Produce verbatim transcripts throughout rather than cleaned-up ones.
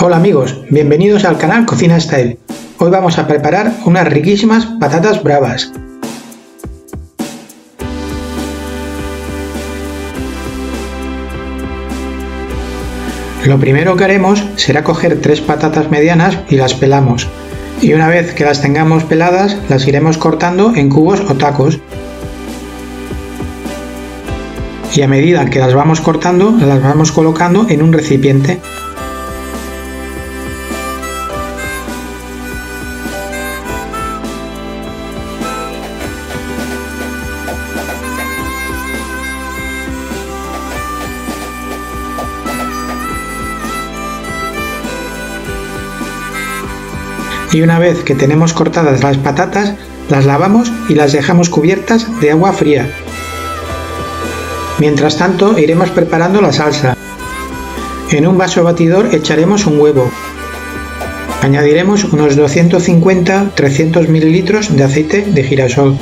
Hola amigos, bienvenidos al canal Cocina Style. Hoy vamos a preparar unas riquísimas patatas bravas. Lo primero que haremos será coger tres patatas medianas y las pelamos. Y una vez que las tengamos peladas, las iremos cortando en cubos o tacos. Y a medida que las vamos cortando, las vamos colocando en un recipiente. Y una vez que tenemos cortadas las patatas, las lavamos y las dejamos cubiertas de agua fría. Mientras tanto, iremos preparando la salsa. En un vaso batidor echaremos un huevo. Añadiremos unos doscientos cincuenta a trescientos mililitros de aceite de girasol.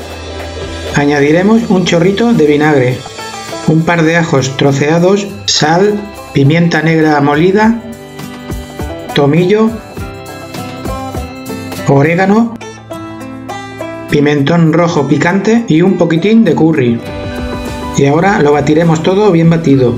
Añadiremos un chorrito de vinagre, un par de ajos troceados, sal, pimienta negra molida, tomillo, orégano, pimentón rojo picante y un poquitín de curry. Y ahora lo batiremos todo bien batido.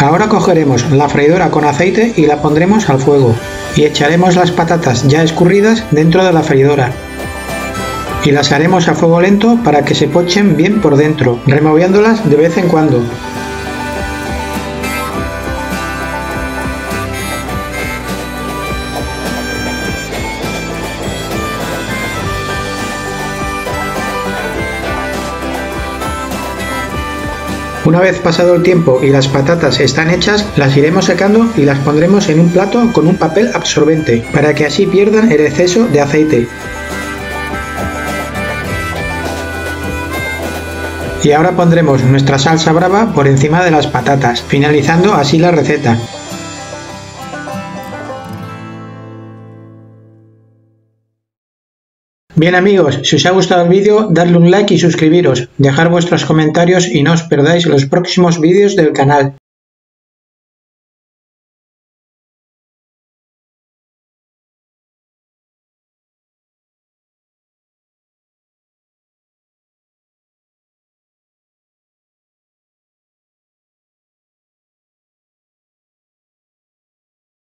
Ahora cogeremos la freidora con aceite y la pondremos al fuego y echaremos las patatas ya escurridas dentro de la freidora. Y las haremos a fuego lento para que se pochen bien por dentro, removiéndolas de vez en cuando. Una vez pasado el tiempo y las patatas están hechas, las iremos secando y las pondremos en un plato con un papel absorbente, para que así pierdan el exceso de aceite. Y ahora pondremos nuestra salsa brava por encima de las patatas, finalizando así la receta. Bien amigos, si os ha gustado el vídeo, dadle un like y suscribiros, dejad vuestros comentarios y no os perdáis los próximos vídeos del canal.